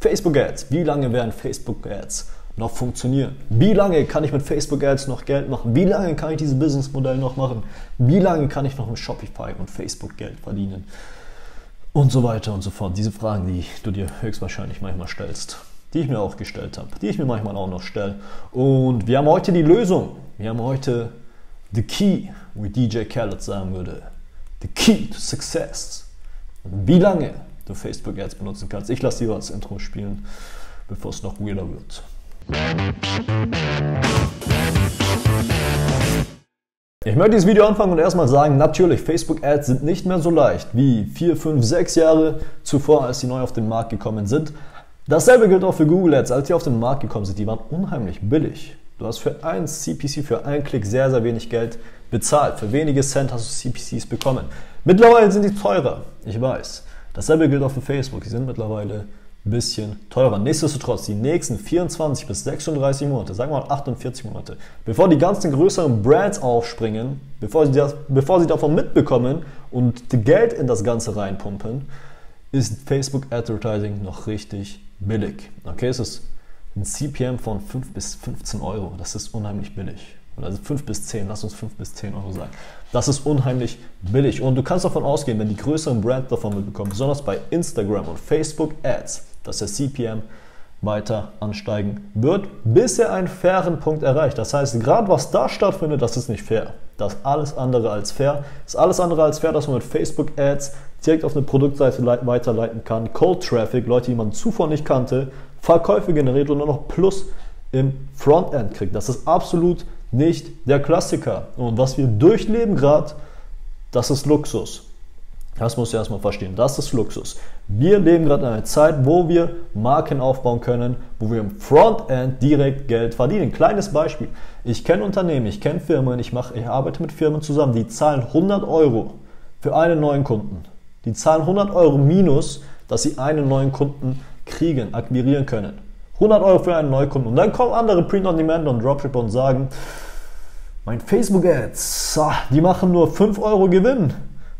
Facebook Ads. Wie lange werden Facebook Ads noch funktionieren? Wie lange kann ich mit Facebook Ads noch Geld machen? Wie lange kann ich dieses Businessmodell noch machen? Wie lange kann ich noch mit Shopify und Facebook Geld verdienen? Und so weiter und so fort. Diese Fragen, die du dir höchstwahrscheinlich manchmal stellst, die ich mir auch gestellt habe, die ich mir manchmal auch noch stelle. Und wir haben heute die Lösung. Wir haben heute the key, wie DJ Khaled sagen würde. The key to success. Wie lange du Facebook Ads benutzen kannst. Ich lasse dir das Intro spielen, bevor es noch weirder wird. Ich möchte dieses Video anfangen und erstmal sagen, natürlich, Facebook Ads sind nicht mehr so leicht wie 4, 5, 6 Jahre zuvor, als die neu auf den Markt gekommen sind. Dasselbe gilt auch für Google Ads. Als die auf den Markt gekommen sind, die waren unheimlich billig. Du hast für ein CPC, für einen Klick sehr, sehr wenig Geld bezahlt. Für wenige Cent hast du CPCs bekommen. Mittlerweile sind die teurer, ich weiß. Dasselbe gilt auch für Facebook, die sind mittlerweile ein bisschen teurer. Nichtsdestotrotz, die nächsten 24 bis 36 Monate, sagen wir mal 48 Monate, bevor die ganzen größeren Brands aufspringen, bevor sie davon mitbekommen und Geld in das Ganze reinpumpen, ist Facebook Advertising noch richtig billig. Okay, es ist ein CPM von 5 bis 15 Euro, das ist unheimlich billig. Also 5 bis 10, lass uns 5 bis 10 Euro sagen. Das ist unheimlich billig. Und du kannst davon ausgehen, wenn die größeren Brands davon mitbekommen, besonders bei Instagram und Facebook Ads, dass der CPM weiter ansteigen wird, bis er einen fairen Punkt erreicht. Das heißt, gerade was da stattfindet, das ist nicht fair. Das ist alles andere als fair. Das ist alles andere als fair, dass man mit Facebook Ads direkt auf eine Produktseite weiterleiten kann. Cold Traffic, Leute, die man zuvor nicht kannte, Verkäufe generiert und nur noch Plus im Frontend kriegt. Das ist absolut nicht der Klassiker. Und was wir durchleben gerade, das ist Luxus. Das musst du erstmal verstehen. Das ist Luxus. Wir leben gerade in einer Zeit, wo wir Marken aufbauen können, wo wir im Frontend direkt Geld verdienen. Kleines Beispiel. Ich kenne Unternehmen, ich kenne Firmen, ich arbeite mit Firmen zusammen, die zahlen 100 Euro für einen neuen Kunden. Die zahlen 100 Euro minus, dass sie einen neuen Kunden kriegen, akquirieren können. 100 Euro für einen Neukunden. Und dann kommen andere Print on Demand und Dropshipper und sagen, mein Facebook Ads, die machen nur 5 Euro Gewinn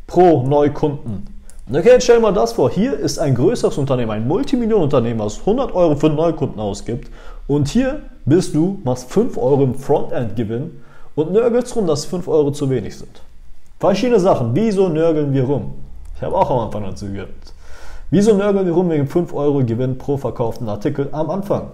pro Neukunden. Okay, jetzt stell dir mal das vor. Hier ist ein größeres Unternehmen, ein Multimillionenunternehmen, was 100 Euro für einen Neukunden ausgibt. Und hier bist du, machst 5 Euro im Frontend Gewinn und nörgelst rum, dass 5 Euro zu wenig sind. Verschiedene Sachen. Wieso nörgeln wir rum? Ich habe auch am Anfang dazu gehört. Wieso nörgeln wir rum wegen 5 Euro Gewinn pro verkauften Artikel am Anfang?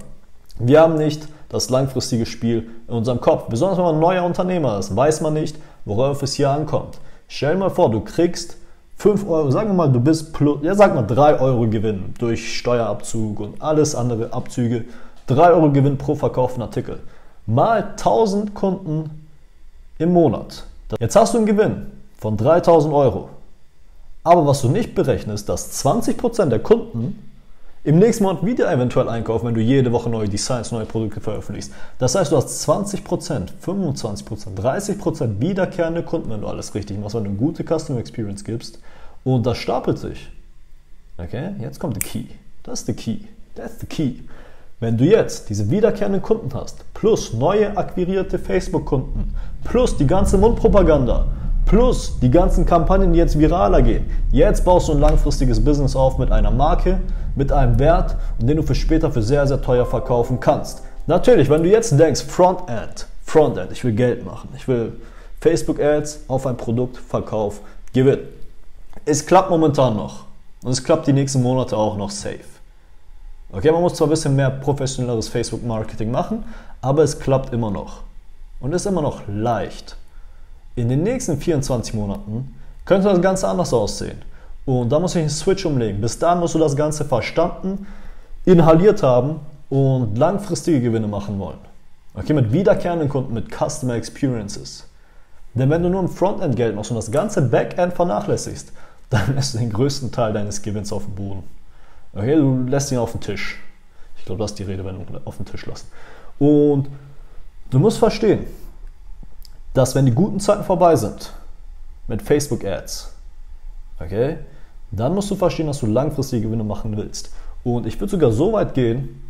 Wir haben nicht das langfristige Spiel in unserem Kopf. Besonders wenn man ein neuer Unternehmer ist, weiß man nicht, worauf es hier ankommt. Stell dir mal vor, du kriegst 5 Euro, sagen wir mal, du bist plus, ja, sag mal 3 Euro Gewinn durch Steuerabzug und alles andere Abzüge. 3 Euro Gewinn pro verkauften Artikel. Mal 1000 Kunden im Monat. Jetzt hast du einen Gewinn von 3000 Euro. Aber was du nicht berechnest, dass 20% der Kunden im nächsten Monat wieder eventuell einkaufen, wenn du jede Woche neue Designs, neue Produkte veröffentlichst. Das heißt, du hast 20%, 25%, 30% wiederkehrende Kunden, wenn du alles richtig machst, wenn du eine gute Customer Experience gibst. Und das stapelt sich. Okay, jetzt kommt der Key. Das ist der Key. That's the key. Wenn du jetzt diese wiederkehrenden Kunden hast, plus neue akquirierte Facebook-Kunden, plus die ganze Mundpropaganda, plus die ganzen Kampagnen, die jetzt viraler gehen. Jetzt baust du ein langfristiges Business auf mit einer Marke, mit einem Wert, den du für später für sehr, sehr teuer verkaufen kannst. Natürlich, wenn du jetzt denkst, Frontend, ich will Geld machen, ich will Facebook Ads auf ein Produkt, Verkauf, Gewinn. Es klappt momentan noch und es klappt die nächsten Monate auch noch safe. Okay, man muss zwar ein bisschen mehr professionelleres Facebook-Marketing machen, aber es klappt immer noch und ist immer noch leicht. In den nächsten 24 Monaten könnte das Ganze anders aussehen. Und da muss ich einen Switch umlegen. Bis dahin musst du das Ganze verstanden, inhaliert haben und langfristige Gewinne machen wollen. Okay, mit wiederkehrenden Kunden, mit Customer Experiences. Denn wenn du nur ein Frontend Geld machst und das ganze Backend vernachlässigst, dann lässt du den größten Teil deines Gewinns auf dem Boden. Okay, du lässt ihn auf den Tisch. Ich glaube, das ist die Redewendung, auf den Tisch lassen. Und du musst verstehen, dass wenn die guten Zeiten vorbei sind mit Facebook Ads, okay, dann musst du verstehen, dass du langfristige Gewinne machen willst. Und ich würde sogar so weit gehen,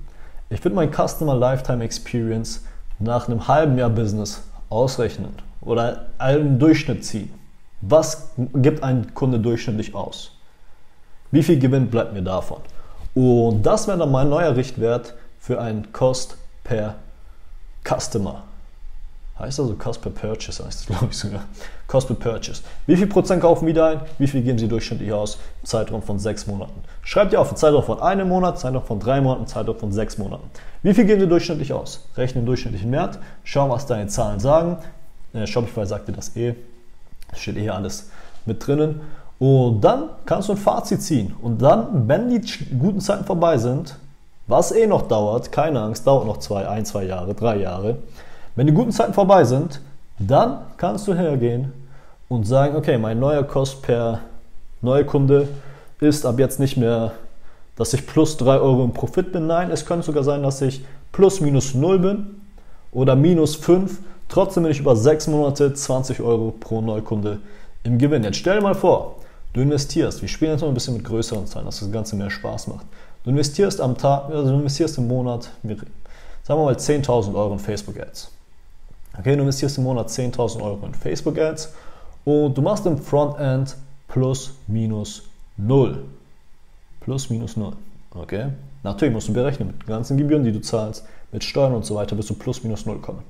ich würde mein Customer Lifetime Experience nach einem halben Jahr Business ausrechnen oder einen Durchschnitt ziehen. Was gibt ein Kunde durchschnittlich aus? Wie viel Gewinn bleibt mir davon? Und das wäre dann mein neuer Richtwert für einen Cost per Customer. Heißt also Cost per Purchase, heißt es, glaube ich sogar. Cost per Purchase. Wie viel Prozent kaufen wieder ein? Wie viel geben sie durchschnittlich aus? Im Zeitraum von 6 Monaten. Schreibt ihr auf, einen Zeitraum von 1 Monat, Zeitraum von 3 Monaten, Zeitraum von 6 Monaten. Wie viel geben sie durchschnittlich aus? Rechnen den durchschnittlichen Wert, schauen, was deine Zahlen sagen. Shopify sagt dir das eh. Steht eh hier alles mit drinnen. Und dann kannst du ein Fazit ziehen. Und dann, wenn die guten Zeiten vorbei sind, was eh noch dauert, keine Angst, dauert noch 1, 2 Jahre, 3 Jahre. Wenn die guten Zeiten vorbei sind, dann kannst du hergehen und sagen, okay, mein neuer Kost per neuer Kunde ist ab jetzt nicht mehr, dass ich plus 3 Euro im Profit bin. Nein, es könnte sogar sein, dass ich plus minus 0 bin oder minus 5. Trotzdem bin ich über 6 Monate 20 Euro pro Neukunde im Gewinn. Jetzt stell dir mal vor, du investierst, wir spielen jetzt mal ein bisschen mit größeren Zahlen, dass das Ganze mehr Spaß macht. Du investierst am Tag, also du investierst im Monat, sagen wir mal 10.000 Euro in Facebook Ads. Okay, du investierst im Monat 10.000 Euro in Facebook Ads und du machst im Frontend plus minus 0. Plus minus 0. Okay? Natürlich musst du berechnen mit den ganzen Gebühren, die du zahlst, mit Steuern und so weiter, wirst du plus minus 0 kommen.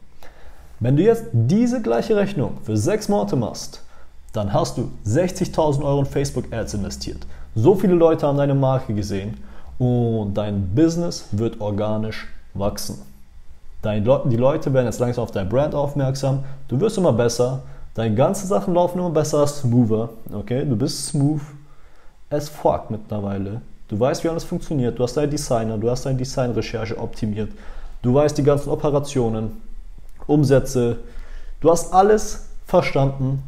Wenn du jetzt diese gleiche Rechnung für 6 Monate machst, dann hast du 60.000 Euro in Facebook Ads investiert. So viele Leute haben deine Marke gesehen und dein Business wird organisch wachsen. Die Leute werden jetzt langsam auf dein Brand aufmerksam, du wirst immer besser, deine ganzen Sachen laufen immer besser, smoother, okay? Du bist smooth as fuck mittlerweile. Du weißt, wie alles funktioniert, du hast deinen Designer, du hast deine Designrecherche optimiert, du weißt die ganzen Operationen, Umsätze, du hast alles verstanden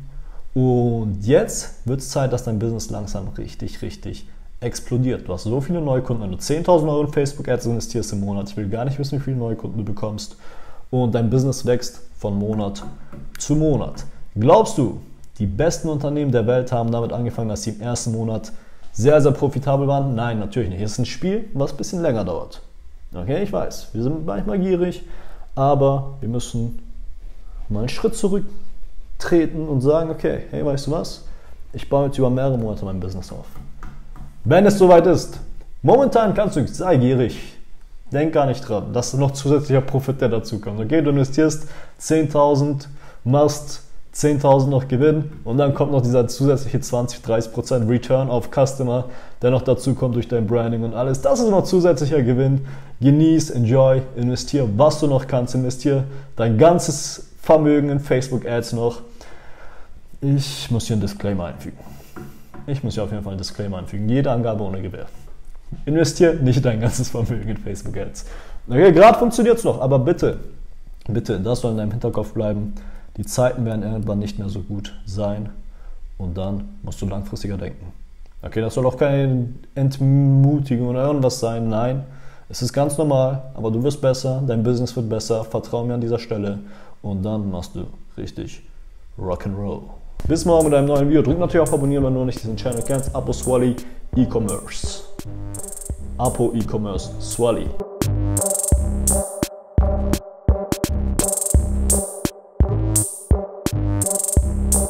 und jetzt wird es Zeit, dass dein Business langsam richtig explodiert. Du hast so viele Neukunden, wenn du 10.000 Euro in Facebook Ads investierst im Monat. Ich will gar nicht wissen, wie viele Neukunden du bekommst. Und dein Business wächst von Monat zu Monat. Glaubst du, die besten Unternehmen der Welt haben damit angefangen, dass sie im ersten Monat sehr, sehr profitabel waren? Nein, natürlich nicht. Es ist ein Spiel, was ein bisschen länger dauert. Okay, ich weiß, wir sind manchmal gierig, aber wir müssen mal einen Schritt zurücktreten und sagen, okay, hey, weißt du was? Ich baue jetzt über mehrere Monate mein Business auf. Wenn es soweit ist, momentan kannst du, sei gierig, denk gar nicht dran, dass noch zusätzlicher Profit, der dazu kommt. Okay, du investierst 10.000, machst 10.000 noch Gewinn und dann kommt noch dieser zusätzliche 20-30% Return auf Customer, der noch dazu kommt durch dein Branding und alles. Das ist noch zusätzlicher Gewinn. Genieß, enjoy, investier, was du noch kannst, investier dein ganzes Vermögen in Facebook Ads noch. Ich muss hier einen Disclaimer einfügen. Ich muss hier auf jeden Fall einen Disclaimer anfügen. Jede Angabe ohne Gewähr. Investier nicht dein ganzes Vermögen in Facebook Ads. Okay, gerade funktioniert es noch, aber bitte, bitte, das soll in deinem Hinterkopf bleiben. Die Zeiten werden irgendwann nicht mehr so gut sein und dann musst du langfristiger denken. Okay, das soll auch keine Entmutigung oder irgendwas sein. Nein, es ist ganz normal, aber du wirst besser, dein Business wird besser, vertrau mir an dieser Stelle und dann machst du richtig Rock'n'Roll. Bis morgen mit einem neuen Video. Drück natürlich auf Abonnieren, wenn du noch nicht diesen Channel kennst. Apo Svalley E-Commerce. Apo E-Commerce Svalley.